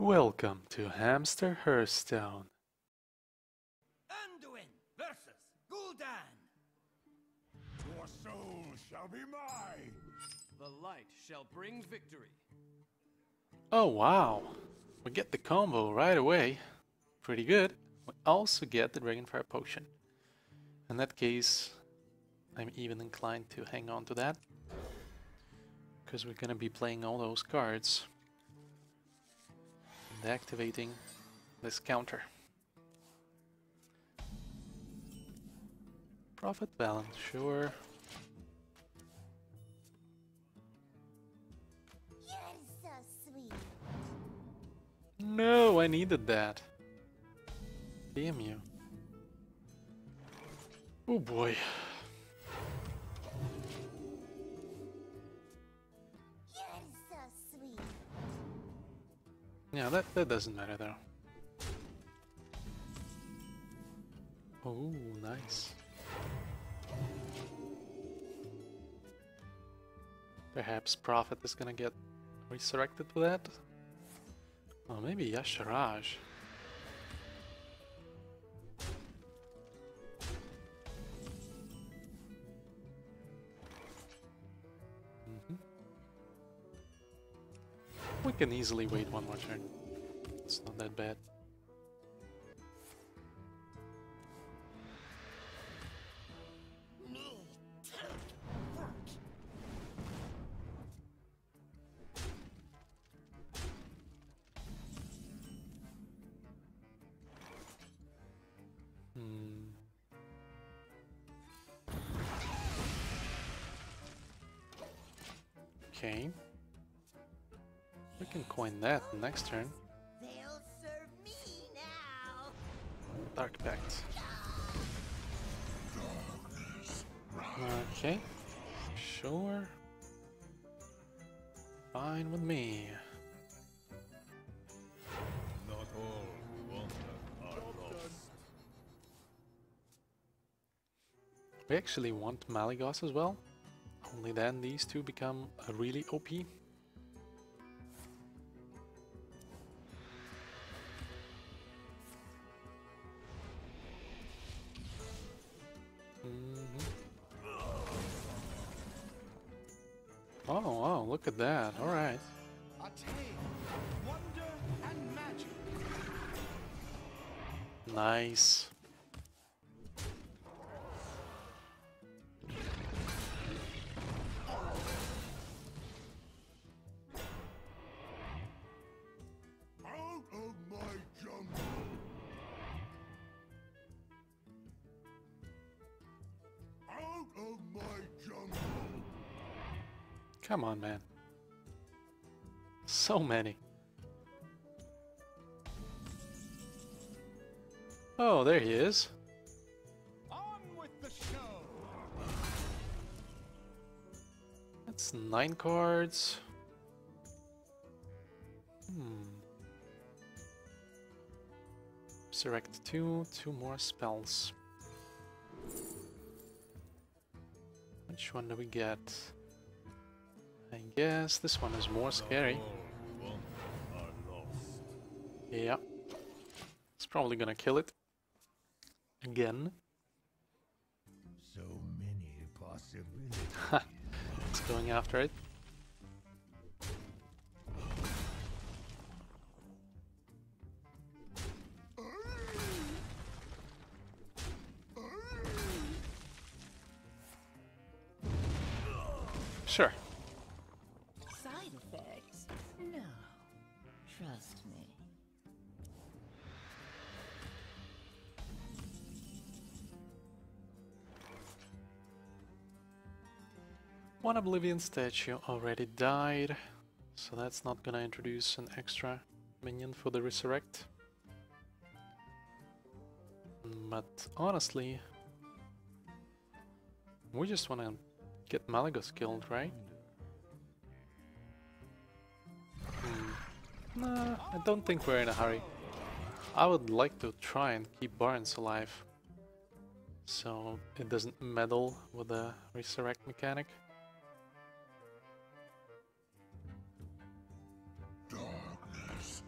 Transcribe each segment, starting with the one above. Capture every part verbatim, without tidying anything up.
Welcome to Hamster Hearthstone. Anduin versus Gul'dan. Your soul shall be mine. The light shall bring victory. Oh wow, we get the combo right away. Pretty good. We also get the Dragonfire Potion. In that case, I'm even inclined to hang on to that, because we're gonna be playing all those cards and activating this counter. Prophet Velen, sure. So sweet. No, I needed that. Damn you. Oh boy. Yeah, that, that doesn't matter though. Oh, nice. Perhaps Prophet is gonna get resurrected with that? Or maybe Yasharaj. We can easily wait one more turn. It's not that bad. Hmm. Okay. We can coin that next turn. They'll serve me now. Dark Pact. Okay. Sure. Fine with me. Not all we want are lost. We actually want Malygos as well. Only then these two become really O P. Oh wow, look at that, alright. Nice. Out of my jungle. Out of my jungle. Come on, man. So many. Oh, there he is. On with the show. That's nine cards. Hmm. Resurrect two, two more spells. Which one do we get? I guess this one is more scary. Yeah. It's probably gonna kill it. Again. So many possibilities. It's going after it. Sure. Trust me. One Oblivion statue already died, so that's not gonna introduce an extra minion for the Resurrect. But honestly, we just wanna get Malygos killed, right? Nah, I don't think we're in a hurry. I would like to try and keep Barnes alive, so it doesn't meddle with the Resurrect mechanic. Darkness.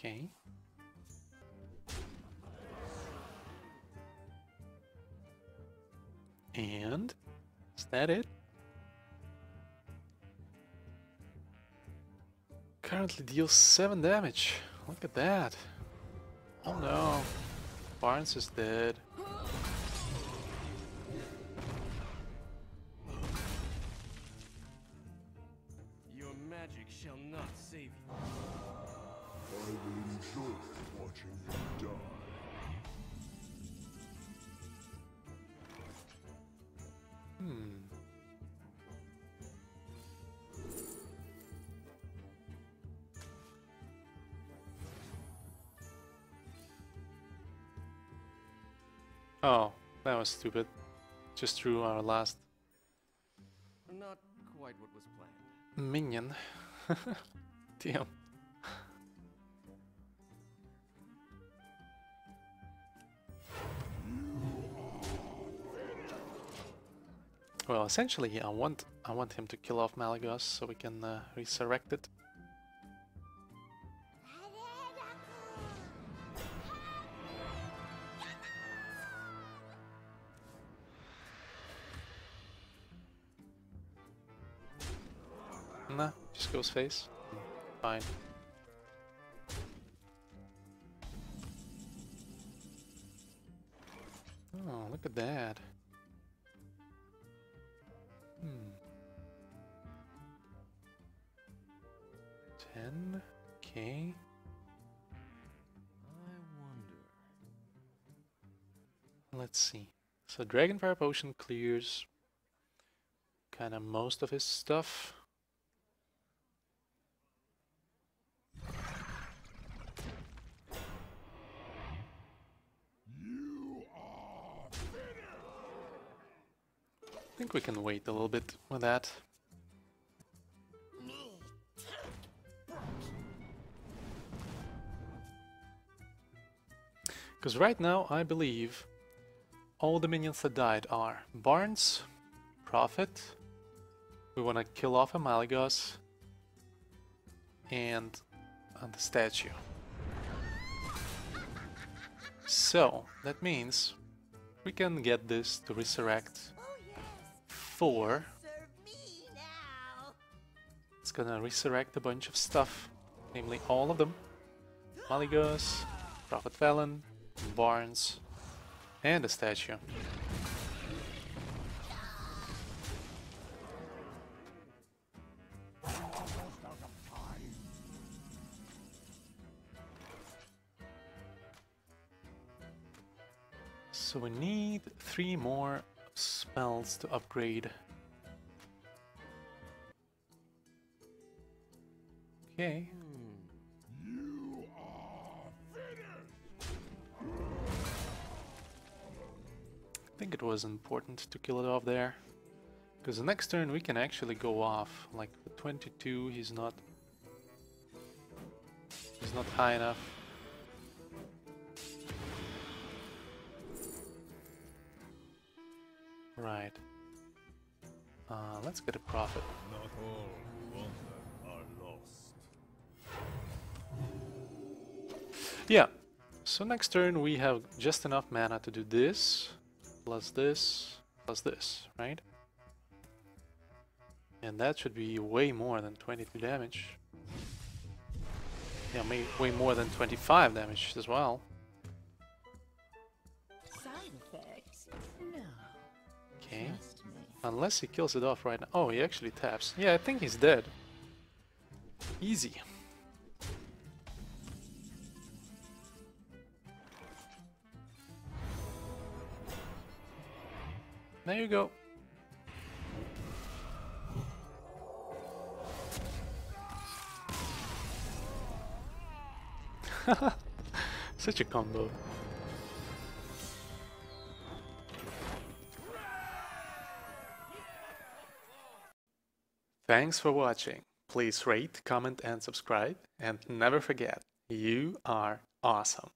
Okay. And is that it? Currently deals seven damage. Look at that. Oh no. Barnes is dead. Your magic shall not save you. I will enjoy watching you die. Hmm. Oh, that was stupid. Just threw our last. Not quite what was planned. Minion. Damn. Well, essentially, I want I want him to kill off Malygos so we can uh, resurrect it. Nah, just goes face. Fine. Oh, look at that. ten, okay. I wonder. Let's see. So Dragonfire Potion clears kind of most of his stuff. You are bitter. I think we can wait a little bit with that. Because right now, I believe all the minions that died are Barnes, Prophet, we want to kill off a Malygos, and uh, the statue. So, that means we can get this to resurrect four. It's gonna resurrect a bunch of stuff, namely all of them. Malygos, Prophet Velen, Barnes, and a statue. So we need three more spells to upgrade. Okay. I think it was important to kill it off there, because the next turn we can actually go off. Like the twenty-two, he's not he's not high enough. Right. Uh, let's get a Prophet. Not all who wander are lost. Yeah. So next turn we have just enough mana to do this. Plus this, plus this, right? And that should be way more than twenty-two damage. Yeah, may way more than twenty-five damage as well. Side effects? No. Okay. Unless he kills it off right now. Oh, he actually taps. Yeah, I think he's dead. Easy. There you go. Such a combo. Thanks for watching. Please rate, comment, and subscribe. And never forget, you are awesome.